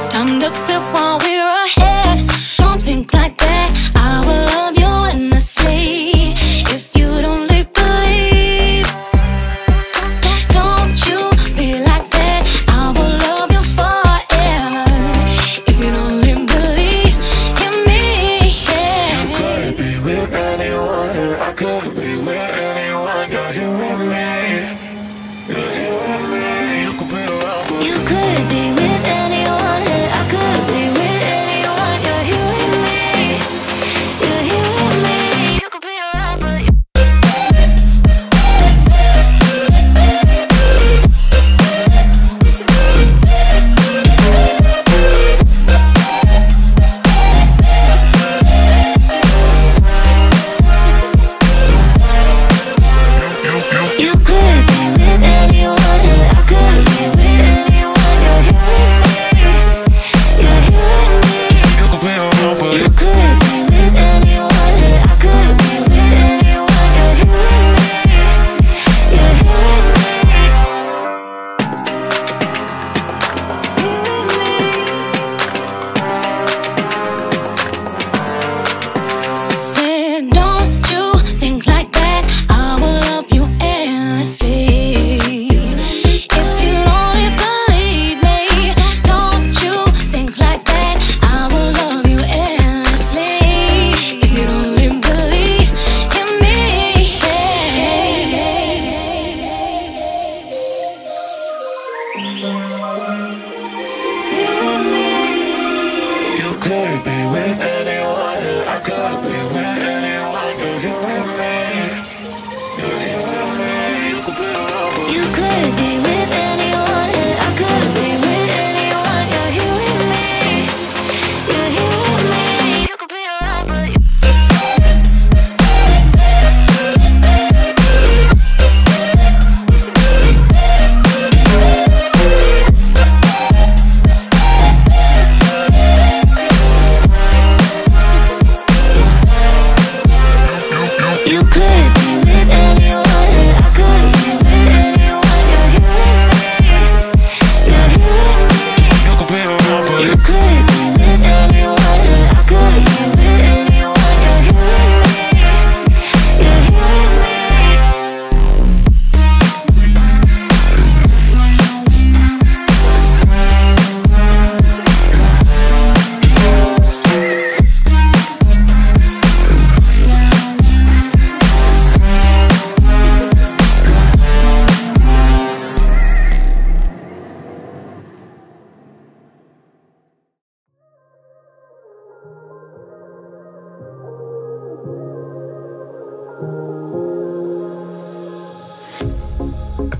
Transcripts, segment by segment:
It's time to quit while we're ahead. Don't think like that. I will love you endlessly if you don't believe. Don't you be like that. I will love you forever if you don't believe in me. Yeah. You couldn't be with anyone, and I couldn't be with anyone. You're you and me. You're you and me. You could be around, but you could be with anyone. Could be with anyone, I could be with anyone. You're you and me, you're you and me. You could be around, you could be with anyone, I could be with anyone. You're you and me, you're you and me. You could be around, but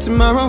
Tomorrow